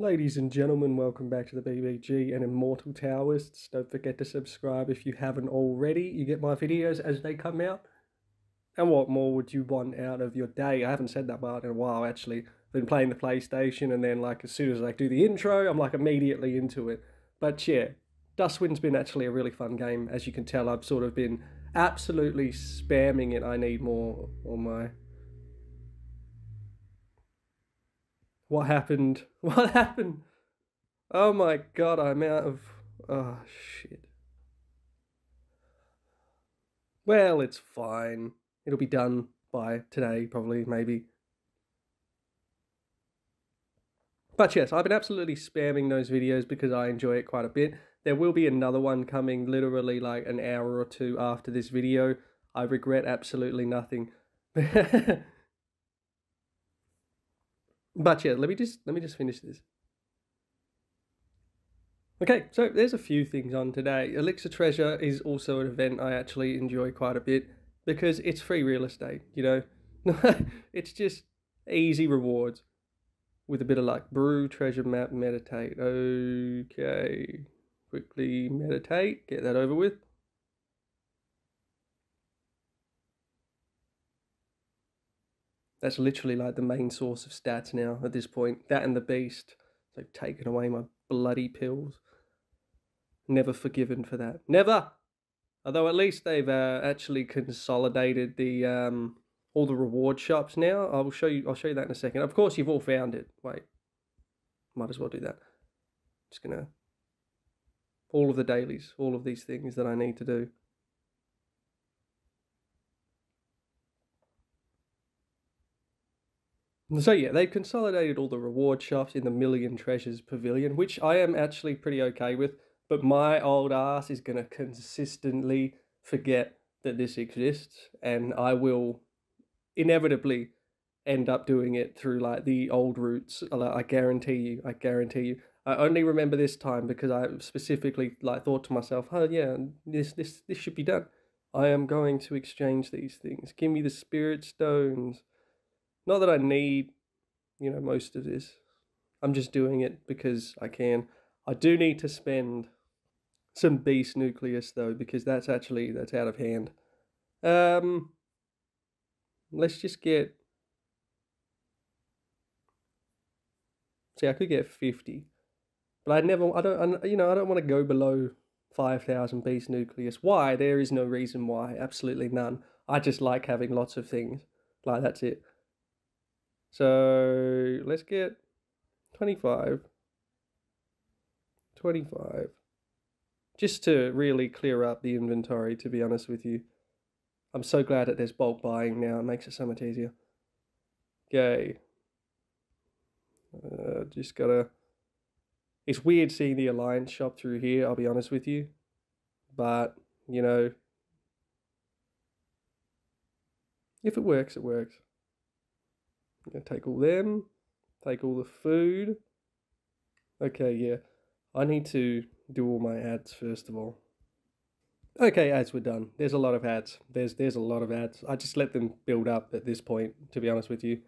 Ladies and gentlemen, welcome back to the BBG and Immortal Taoists. Don't forget to subscribe if you haven't already. You get my videos as they come out. And what more would you want out of your day? I haven't said that part in a while, actually. I've been playing the PlayStation, and then like as soon as I do the intro, I'm like immediately into it. But yeah, Dustwind's been actually a really fun game. As you can tell, I've sort of been absolutely spamming it. I need more on my... What happened? What happened? Oh my god, I'm out of... Oh, shit. Well, it's fine. It'll be done by today, probably, maybe. But yes, I've been absolutely spamming those videos because I enjoy it quite a bit. There will be another one coming literally like an hour or two after this video. I regret absolutely nothing. But yeah, let me just finish this. Okay, so there's a few things on today. Elixir Treasure is also an event I actually enjoy quite a bit because it's free real estate, you know. It's just easy rewards with a bit of luck. Brew, treasure map, meditate. Okay, quickly meditate, get that over with. That's literally like the main source of stats now at this point. That and the beast. So taking away my bloody pills. Never forgiven for that. Never! Although at least they've actually consolidated the all the reward shops now. I'll show you that in a second. Of course you've all found it. Wait. Might as well do that. Just gonna... All of the dailies. All of these things that I need to do. So yeah, they've consolidated all the reward shops in the Million Treasures Pavilion, which I am actually pretty okay with, but my old ass is going to consistently forget that this exists, and I will inevitably end up doing it through like the old routes. I guarantee you, I guarantee you. I only remember this time because I specifically like thought to myself, oh yeah, this should be done. I am going to exchange these things. Give me the spirit stones. Not that I need, you know, most of this. I'm just doing it because I can. I do need to spend some beast nucleus though, because that's out of hand. Let's just get... See, I could get 50, but I don't want to go below 5,000 beast nucleus. Why? There is no reason why. Absolutely none. I just like having lots of things. Like that's it. So let's get 25, just to really clear up the inventory, to be honest with you. I'm so glad that there's bulk buying now. It makes it so much easier. Okay. Just gotta... It's weird seeing the Alliance shop through here, I'll be honest with you. But, you know, if it works, it works. I'm gonna take all them, take all the food. Okay, yeah, I need to do all my ads first of all. Okay, ads were done. There's a lot of ads. There's a lot of ads. I just let them build up at this point, to be honest with you.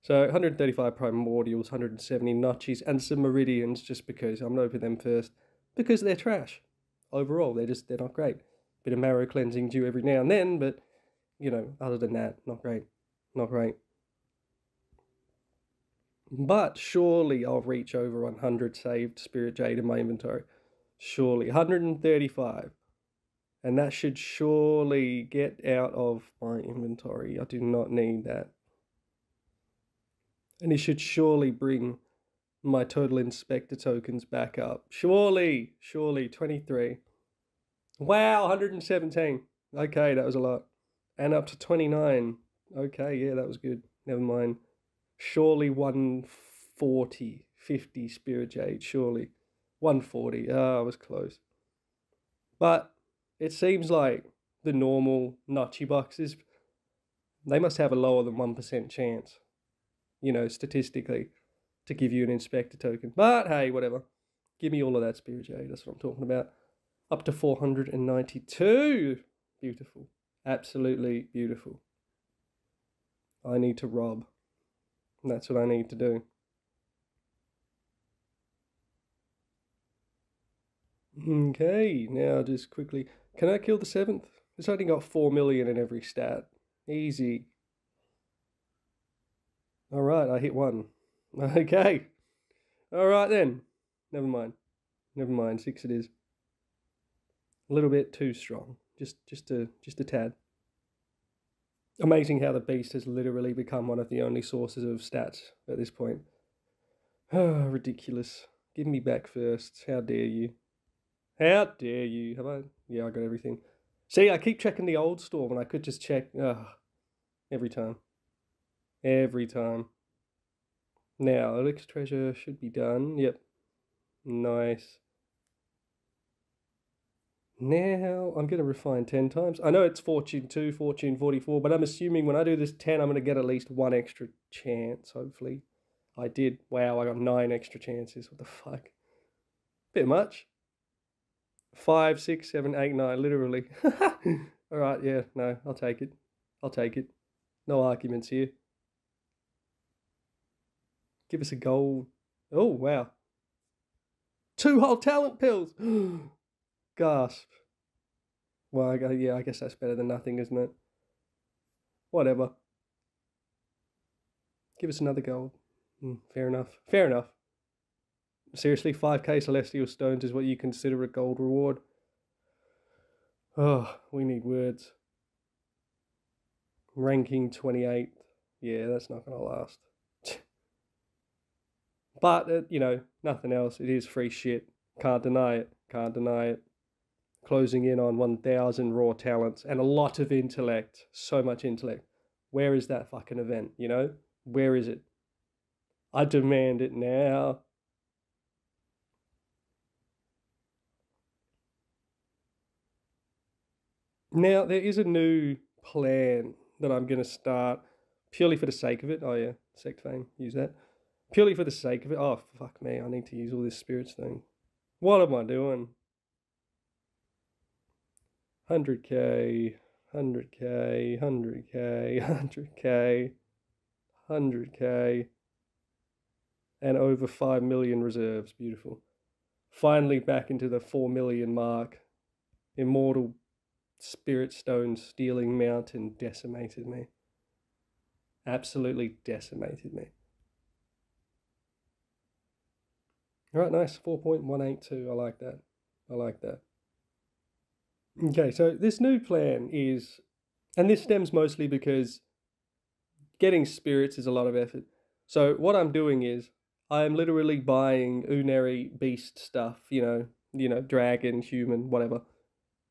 So 135 primordials, 170 notches, and some meridians, just because I'm gonna open them first because they're trash. Overall, they're not great. Bit of marrow cleansing due every now and then, but you know, other than that, not great, not great. But surely I'll reach over 100 saved Spirit Jade in my inventory. Surely. 135. And that should surely get out of my inventory. I do not need that. And it should surely bring my total inspector tokens back up. Surely. Surely. 23. Wow. 117. Okay, that was a lot. And up to 29. Okay, yeah, that was good. Never mind. Surely 140, 50 Spirit Jade, surely. 140, I was close. But it seems like the normal Notchy boxes, they must have a lower than 1% chance, you know, statistically, to give you an Inspector token. But hey, whatever. Give me all of that Spirit Jade, that's what I'm talking about. Up to 492. Beautiful. Absolutely beautiful. I need to rob. And that's what I need to do. Okay, now just quickly, can I kill the 7th? It's only got 4 million in every stat. Easy. Alright, I hit 1. Okay. Alright then. Never mind. Never mind, 6 it is. A little bit too strong. Just a tad. Amazing how the beast has literally become one of the only sources of stats at this point. Oh, ridiculous. Give me back first. How dare you? How dare you? Have I? Yeah, I got everything. See, I keep checking the old store when I could just check. Oh, every time. Every time. Now, Elixir Treasure should be done. Yep. Nice. Now, I'm going to refine 10 times. I know it's Fortune 2, Fortune 44, but I'm assuming when I do this 10, I'm going to get at least one extra chance, hopefully. I did. Wow, I got 9 extra chances. What the fuck? Bit much. 5, 6, 7, 8, 9, literally. Alright, yeah, no, I'll take it. I'll take it. No arguments here. Give us a gold. Oh, wow. 2 whole talent pills! Gasp. Well, yeah, I guess that's better than nothing, isn't it? Whatever. Give us another gold. Fair enough. Fair enough. Seriously, 5k Celestial Stones is what you consider a gold reward? Oh, we need words. Ranking 28th. Yeah, that's not going to last. But, you know, nothing else. It is free shit. Can't deny it. Can't deny it. Closing in on 1,000 raw talents and a lot of intellect. So much intellect. Where is that fucking event, you know? Where is it? I demand it now. Now, there is a new plan that I'm going to start purely for the sake of it. Oh, yeah. Sect fame. Use that. Purely for the sake of it. Oh, fuck me. I need to use all this spirits thing. What am I doing? 100k, 100k, 100k, 100k, 100k, and over 5 million reserves. Beautiful. Finally back into the 4 million mark. Immortal Spirit Stone Stealing Mountain decimated me. Absolutely decimated me. Alright, nice. 4.182. I like that. I like that. Okay, so this new plan is, and this stems mostly because getting spirits is a lot of effort. So what I'm doing is, I am literally buying Uneri beast stuff, you know, dragon, human, whatever.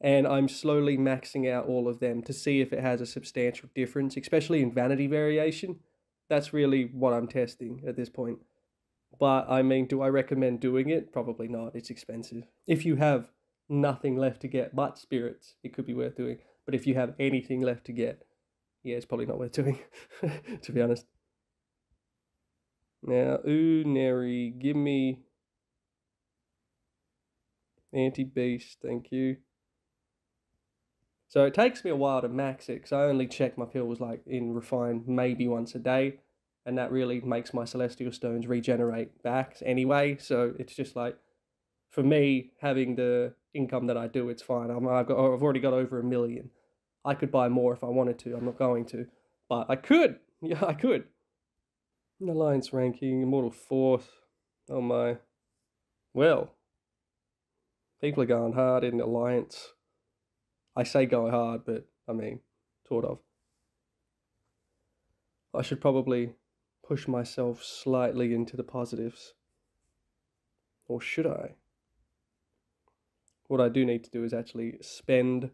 And I'm slowly maxing out all of them to see if it has a substantial difference, especially in vanity variation. That's really what I'm testing at this point. But, I mean, do I recommend doing it? Probably not. It's expensive. If you have nothing left to get but spirits, it could be worth doing. But if you have anything left to get, yeah, it's probably not worth doing, to be honest. Now, Uneri, give me anti-beast, thank you. So it takes me a while to max it, because I only check my pills like in refine maybe once a day, and that really makes my Celestial Stones regenerate back anyway. So it's just like, for me, having the income that I do, it's fine. I've already got over 1 million. I could buy more if I wanted to. I'm not going to. But I could. Yeah, I could. Alliance ranking, Immortal Force. Oh my. Well. People are going hard in Alliance. I say go hard, but I mean, sort of. I should probably push myself slightly into the positives. Or should I? What I do need to do is actually spend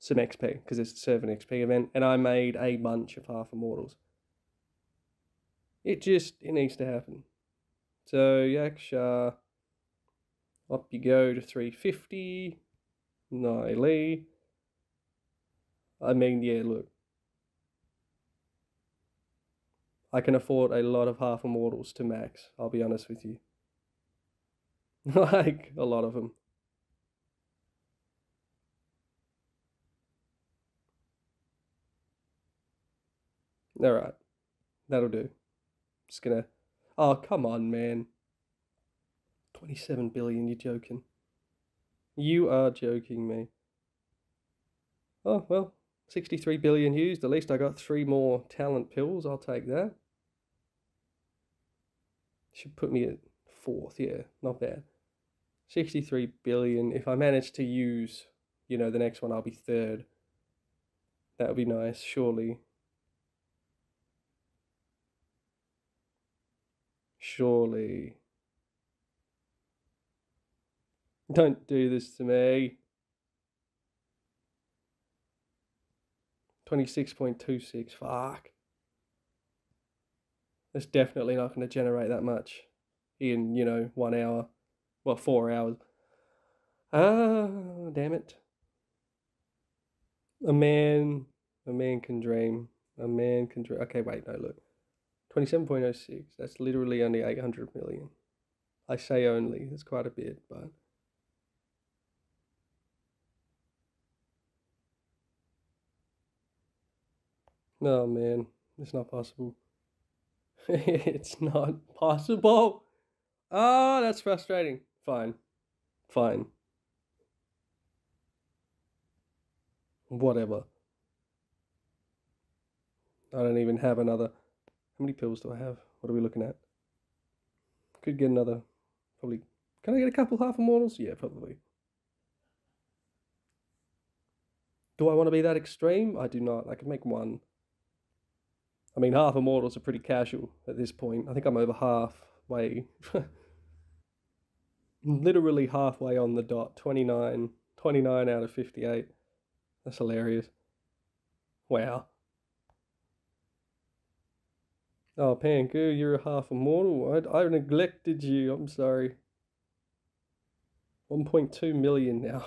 some XP, because it's a servant XP event, and I made a bunch of half immortals. It needs to happen. So, Yaksha, up you go to 350. Niley. I mean, yeah, look. I can afford a lot of half immortals to max, I'll be honest with you. Like, a lot of them. Alright. That'll do. Just gonna... Oh, come on, man. 27 billion, you're joking. You are joking me. Oh, well, 63 billion used. At least I got 3 more talent pills. I'll take that. Should put me at 4th. Yeah, not bad. 63 billion. If I manage to use, you know, the next one, I'll be 3rd. That would be nice, surely. Surely. Don't do this to me. 26.26. Fuck. That's definitely not going to generate that much in, you know, 1 hour. Well, 4 hours. Ah, damn it. A man can dream. A man can dream. Okay, wait, no, look. 27.06. That's literally only 800 million. I say only. It's quite a bit, but... No, man, it's not possible. It's not possible. Oh, that's frustrating. Fine. Fine. Whatever. I don't even have another. How many pills do I have? What are we looking at? Could get another. Probably. Can I get a couple half immortals? Yeah, probably. Do I want to be that extreme? I do not. I can make 1. I mean, half immortals are pretty casual at this point. I think I'm over halfway. Literally halfway on the dot. 29. 29 out of 58. That's hilarious. Wow. Oh, Pangu, you're a half immortal. I neglected you. I'm sorry. 1.2 million now.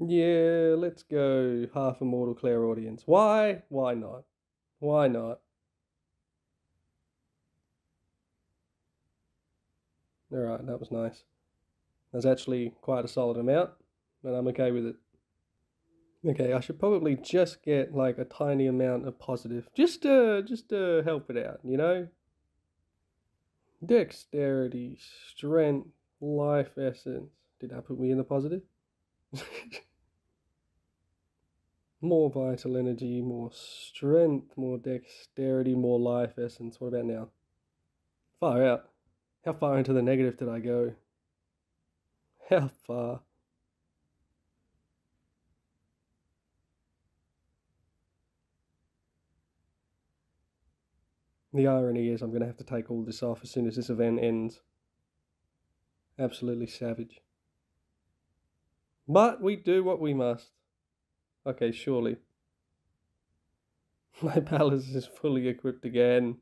Yeah, let's go half immortal clairaudience. Why? Why not? Why not? Alright, that was nice. That's actually quite a solid amount, and I'm okay with it. Okay, I should probably just get like a tiny amount of positive. Just to help it out, you know? Dexterity, strength, life essence. Did that put me in the positive? More vital energy, more strength, more dexterity, more life essence. What about now? Far out. How far into the negative did I go? How far? The irony is I'm going to have to take all this off as soon as this event ends. Absolutely savage. But we do what we must. Okay, surely. My palace is fully equipped again.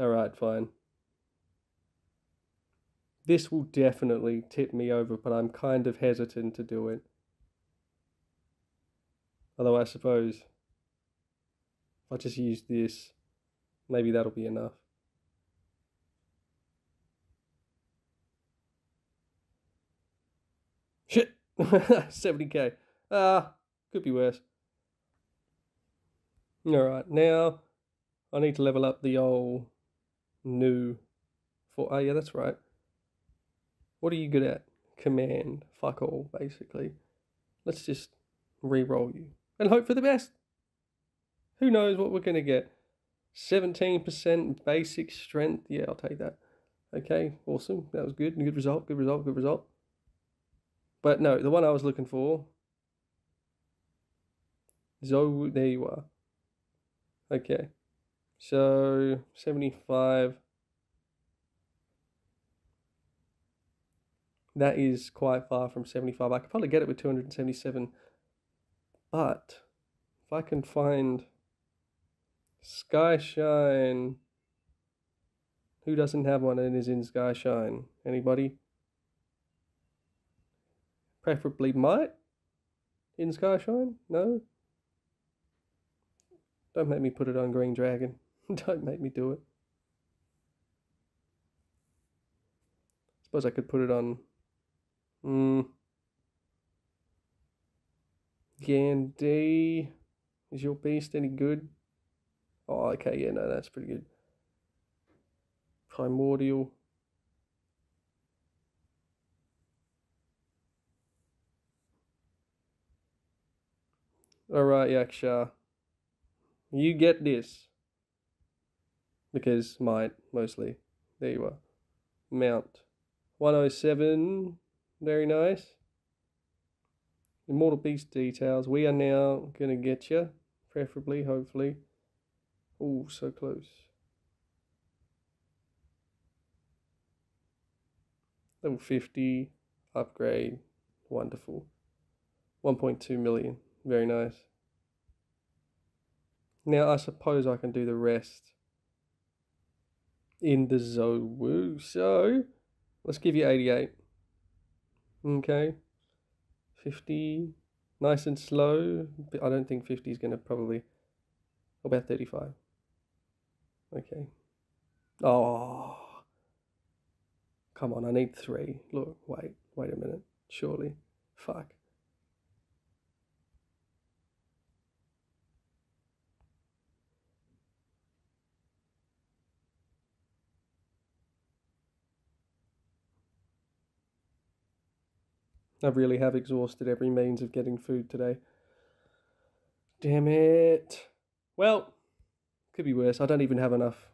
Alright, fine. This will definitely tip me over, but I'm kind of hesitant to do it. Although I suppose if I just use this, maybe that'll be enough. Shit! 70k. Could be worse. Alright, now I need to level up the old new for. Oh yeah, that's right. What are you good at? Command. Fuck all, basically. Let's just re-roll you and hope for the best. Who knows what we're gonna get? 17% basic strength. Yeah, I'll take that. Okay, awesome. That was good. Good result. Good result. Good result. But no, the one I was looking for. So there you are. Okay, so 75. That is quite far from 75. I could probably get it with 277, but if I can find Skyshine, who doesn't have one and is in Skyshine? Anybody? Preferably might in Skyshine. No. Don't make me put it on Green Dragon. Don't make me do it. Suppose I could put it on... Gandhi. Is your beast any good? Oh, okay, yeah, no, that's pretty good. Primordial. Alright, Yaksha. You get this. Because might, mostly. There you are. Mount. 107. Very nice. Immortal Beast details. We are now going to get you. Preferably, hopefully. Oh, so close. Level 50. Upgrade. Wonderful. 1.2 million. Very nice. Now, I suppose I can do the rest in the Zowu. So, let's give you 88. Okay. 50. Nice and slow. But I don't think 50 is going to probably... About 35. Okay. Oh. Come on, I need 3. Look, wait a minute. Surely. Fuck. I really have exhausted every means of getting food today. Damn it. Well, could be worse. I don't even have enough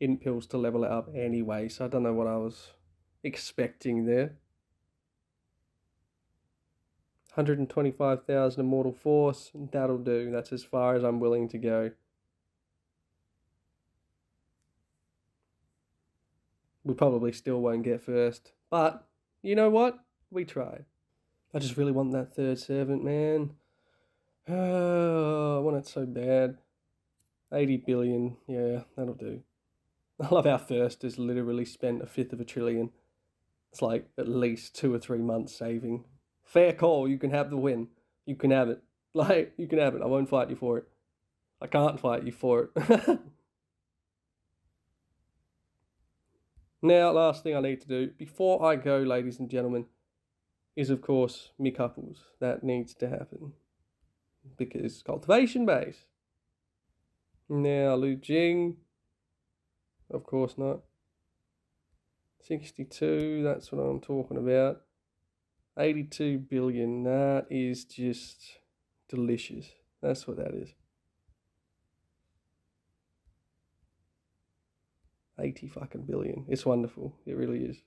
int pills to level it up anyway, so I don't know what I was expecting there. 125,000 Immortal Force. That'll do. That's as far as I'm willing to go. We probably still won't get first. But, you know what? We tried. I just really want that third servant, man. Oh, I want it so bad. 80 billion. Yeah, that'll do. I love how first is literally spent 1/5 of a trillion. It's like at least 2 or 3 months saving. Fair call. You can have the win. You can have it. Like, you can have it. I won't fight you for it. I can't fight you for it. Now, last thing I need to do before I go, ladies and gentlemen, is of course me couples. That needs to happen. Because cultivation base. Now, Lu Jing. Of course not. 62, that's what I'm talking about. 82 billion, that is just delicious. That's what that is. 80 fucking billion. It's wonderful. It really is.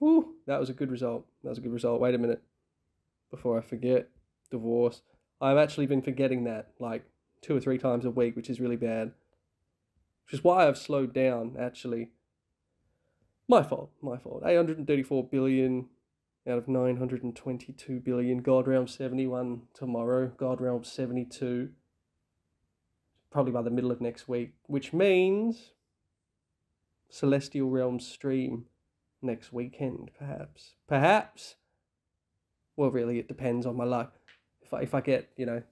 Woo, that was a good result. That was a good result. Wait a minute. Before I forget, divorce. I've actually been forgetting that like 2 or 3 times a week, which is really bad. Which is why I've slowed down, actually. My fault, my fault. 834 billion out of 922 billion. God Realm 71 tomorrow. God Realm 72. Probably by the middle of next week. Which means Celestial Realm stream next weekend, perhaps. Perhaps. Well, really, it depends on my luck. If I get, you know,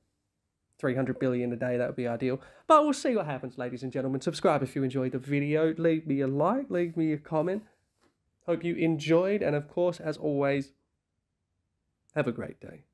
300 billion a day, that would be ideal. But we'll see what happens, ladies and gentlemen. Subscribe if you enjoyed the video. Leave me a like. Leave me a comment. Hope you enjoyed. And, of course, as always, have a great day.